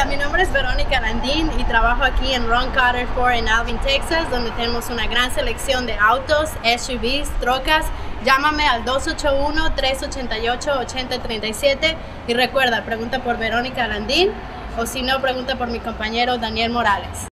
Hola, mi nombre es Verónica Landín y trabajo aquí en Ron Carter Ford en Alvin, Texas, donde tenemos una gran selección de autos, SUVs, trocas. Llámame al 281-388-8037 y recuerda, pregunta por Verónica Landín o si no, pregunta por mi compañero Daniel Morales.